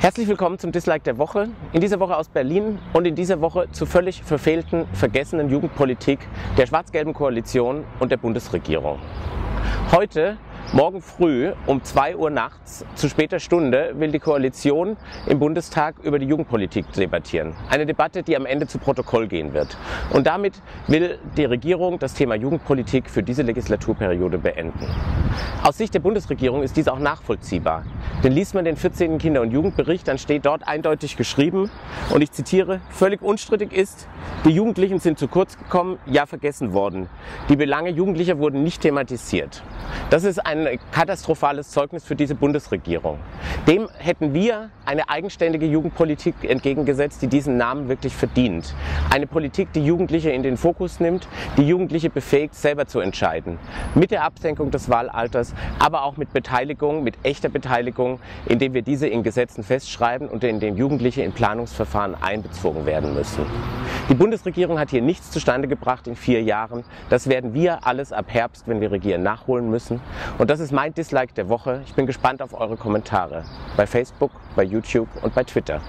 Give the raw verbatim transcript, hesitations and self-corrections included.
Herzlich willkommen zum Dislike der Woche. In dieser Woche aus Berlin und in dieser Woche zur völlig verfehlten, vergessenen Jugendpolitik der schwarz-gelben Koalition und der Bundesregierung. Heute, morgen früh um zwei Uhr nachts, zu später Stunde, will die Koalition im Bundestag über die Jugendpolitik debattieren. Eine Debatte, die am Ende zu Protokoll gehen wird. Und damit will die Regierung das Thema Jugendpolitik für diese Legislaturperiode beenden. Aus Sicht der Bundesregierung ist dies auch nachvollziehbar. Denn liest man den vierzehnten Kinder- und Jugendbericht, dann steht dort eindeutig geschrieben, und ich zitiere, völlig unstrittig ist, die Jugendlichen sind zu kurz gekommen, ja vergessen worden. Die Belange Jugendlicher wurden nicht thematisiert. Das ist ein katastrophales Zeugnis für diese Bundesregierung. Dem hätten wir eine eigenständige Jugendpolitik entgegengesetzt, die diesen Namen wirklich verdient. Eine Politik, die Jugendliche in den Fokus nimmt, die Jugendliche befähigt, selber zu entscheiden. Mit der Absenkung des Wahlalters, aber auch mit Beteiligung, mit echter Beteiligung, indem wir diese in Gesetzen festschreiben und indem Jugendliche in Planungsverfahren einbezogen werden müssen. Die Bundesregierung hat hier nichts zustande gebracht in vier Jahren. Das werden wir alles ab Herbst, wenn wir regieren, nachholen müssen. Und das ist mein Dislike der Woche. Ich bin gespannt auf eure Kommentare bei Facebook, bei YouTube und bei Twitter.